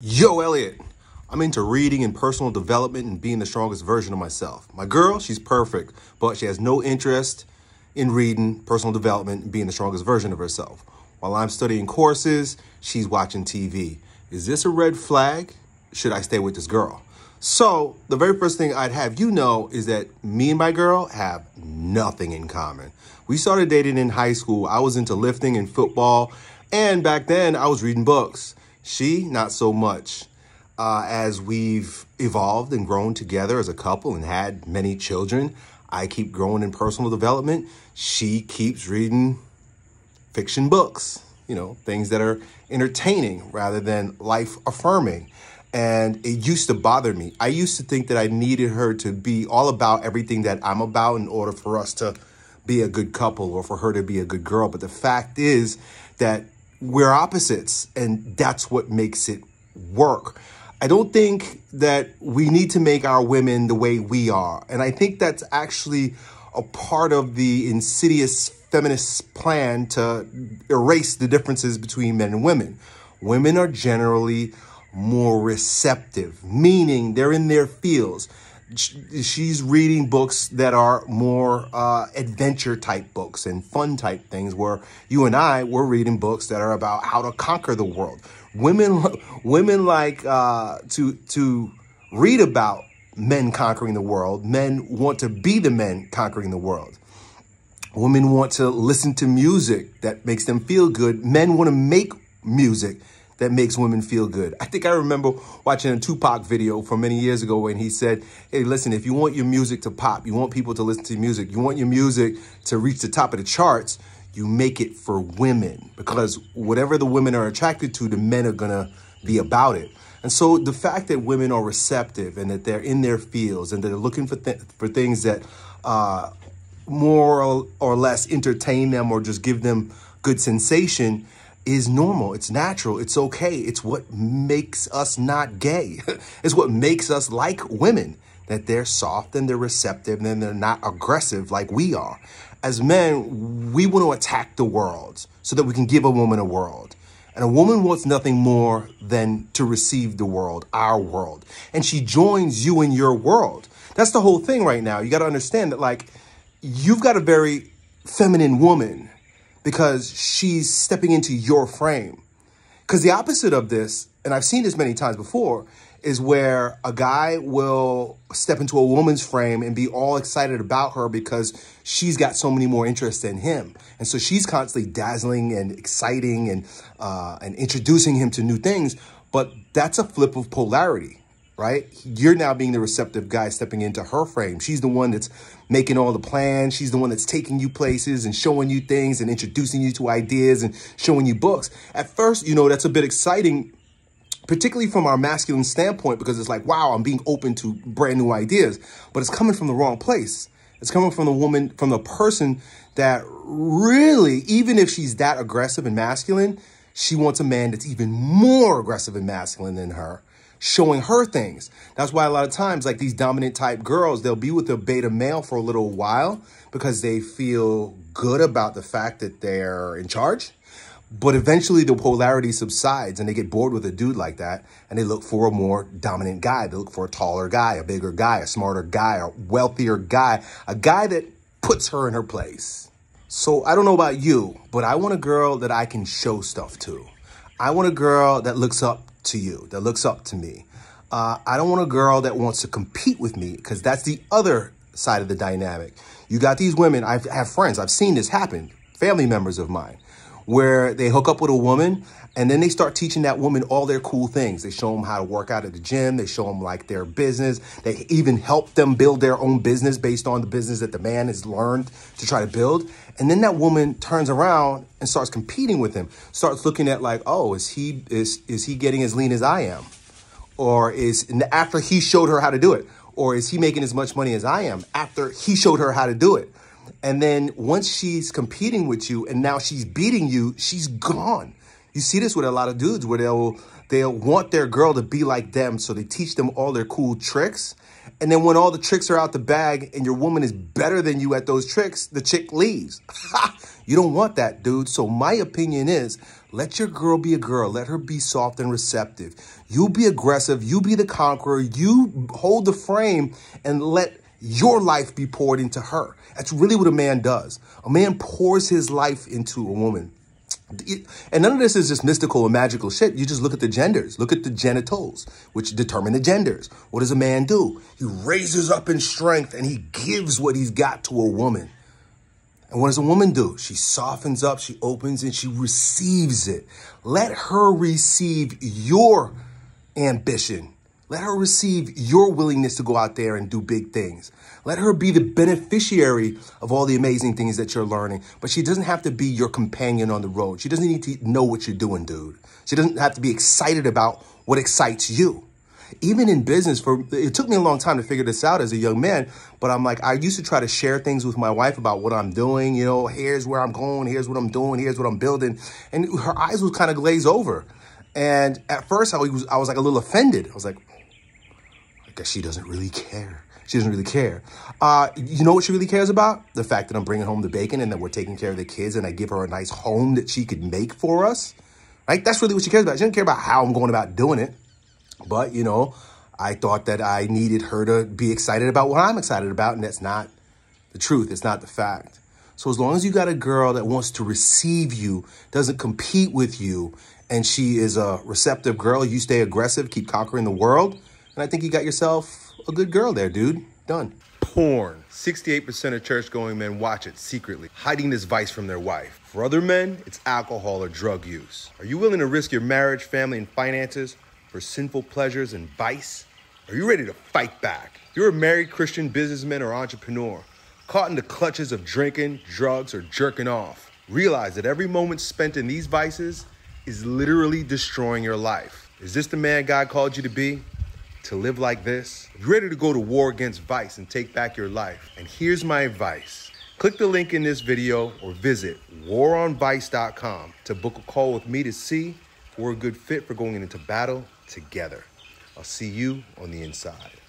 Yo, Elliott, I'm into reading and personal development and being the strongest version of myself. My girl, she's perfect, but she has no interest in reading, personal development, and being the strongest version of herself. While I'm studying courses, she's watching TV. Is this a red flag? Should I stay with this girl? So the very first thing I'd have you know is that me and my girl have nothing in common. We started dating in high school. I was into lifting and football, and back then I was reading books. She, not so much. As we've evolved and grown together as a couple and had many children, I keep growing in personal development. She keeps reading fiction books, you know, things that are entertaining rather than life affirming. And it used to bother me. I used to think that I needed her to be all about everything that I'm about in order for us to be a good couple or for her to be a good girl. But the fact is that we're opposites, and that's what makes it work. I don't think that we need to make our women the way we are. And I think that's actually a part of the insidious feminist plan to erase the differences between men and women. Women are generally more receptive, meaning they're in their fields. She's reading books that are more adventure type books and fun type things, where you and I were reading books that are about how to conquer the world. Women like to read about men conquering the world. Men want to be the men conquering the world. Women want to listen to music that makes them feel good. Men want to make music that makes women feel good. I think I remember watching a Tupac video from many years ago when he said, hey, listen, if you want your music to pop, you want people to listen to music, you want your music to reach the top of the charts, you make it for women, because whatever the women are attracted to, the men are gonna be about it. And so the fact that women are receptive and that they're in their fields and they're looking for things that more or less entertain them or just give them good sensation is normal, it's natural, it's okay. It's what makes us not gay. It's what makes us like women, that they're soft and they're receptive and they're not aggressive like we are. As men, we want to attack the world so that we can give a woman a world. And a woman wants nothing more than to receive the world, our world. And she joins you in your world. That's the whole thing right now. You got to understand that, like, you've got a very feminine woman, because she's stepping into your frame. Because the opposite of this, and I've seen this many times before, is where a guy will step into a woman's frame and be all excited about her because she's got so many more interests than him. And so she's constantly dazzling and exciting and introducing him to new things. But that's a flip of polarity, right? You're now being the receptive guy stepping into her frame. She's the one that's making all the plans. She's the one that's taking you places and showing you things and introducing you to ideas and showing you books. At first, you know, that's a bit exciting, particularly from our masculine standpoint, because it's like, wow, I'm being open to brand new ideas. But it's coming from the wrong place. It's coming from the woman, from the person that really, even if she's that aggressive and masculine, she wants a man that's even more aggressive and masculine than her, showing her things. That's why a lot of times, like, these dominant type girls, they'll be with a beta male for a little while because they feel good about the fact that they're in charge. But eventually the polarity subsides and they get bored with a dude like that, and they look for a more dominant guy. They look for a taller guy, a bigger guy, a smarter guy, a wealthier guy, a guy that puts her in her place. So I don't know about you, but I want a girl that I can show stuff to. I want a girl that looks up to you, that looks up to me. I don't want a girl that wants to compete with me, because that's the other side of the dynamic. You got these women, I have friends, I've seen this happen, family members of mine, where they hook up with a woman and then they start teaching that woman all their cool things. They show them how to work out at the gym. They show them, like, their business. They even help them build their own business based on the business that the man has learned to try to build. And then that woman turns around and starts competing with him, starts looking at, like, oh, is he getting as lean as I am? Or is, after he showed her how to do it, or is he making as much money as I am after he showed her how to do it? And then once she's competing with you and now she's beating you, she's gone. You see this with a lot of dudes, where they'll They'll want their girl to be like them, so they teach them all their cool tricks. And then when all the tricks are out the bag and your woman is better than you at those tricks, the chick leaves. You don't want that, dude. So my opinion is, let your girl be a girl. Let her be soft and receptive. You be aggressive. You be the conqueror. You hold the frame and let your life be poured into her. That's really what a man does. A man pours his life into a woman. And none of this is just mystical or magical shit. You just look at the genders. Look at the genitals, which determine the genders. What does a man do? He raises up in strength and he gives what he's got to a woman. And what does a woman do? She softens up, she opens, and she receives it. Let her receive your ambition. Let her receive your willingness to go out there and do big things. Let her be the beneficiary of all the amazing things that you're learning. But she doesn't have to be your companion on the road. She doesn't need to know what you're doing, dude. She doesn't have to be excited about what excites you. Even in business, it took me a long time to figure this out as a young man, but I'm like, I used to try to share things with my wife about what I'm doing. You know, here's where I'm going, here's what I'm doing, here's what I'm building. And her eyes would kind of glaze over. And at first I was like a little offended. I was like, she doesn't really care. She doesn't really care. You know what she really cares about? The fact that I'm bringing home the bacon and that we're taking care of the kids and I give her a nice home that she could make for us. Right? That's really what she cares about. She doesn't care about how I'm going about doing it. But, you know, I thought that I needed her to be excited about what I'm excited about. And that's not the truth. It's not the fact. So as long as you got a girl that wants to receive you, doesn't compete with you, and she is a receptive girl, you stay aggressive, keep conquering the world. And I think you got yourself a good girl there, dude. Done. Porn. 68% of church-going men watch it secretly, hiding this vice from their wife. For other men, it's alcohol or drug use. Are you willing to risk your marriage, family, and finances for sinful pleasures and vice? Are you ready to fight back? You're a married Christian businessman or entrepreneur, caught in the clutches of drinking, drugs, or jerking off. Realize that every moment spent in these vices is literally destroying your life. Is this the man God called you to be? To live like this? You're ready to go to war against vice and take back your life. And here's my advice. Click the link in this video or visit waronvice.com to book a call with me to see if we're a good fit for going into battle together. I'll see you on the inside.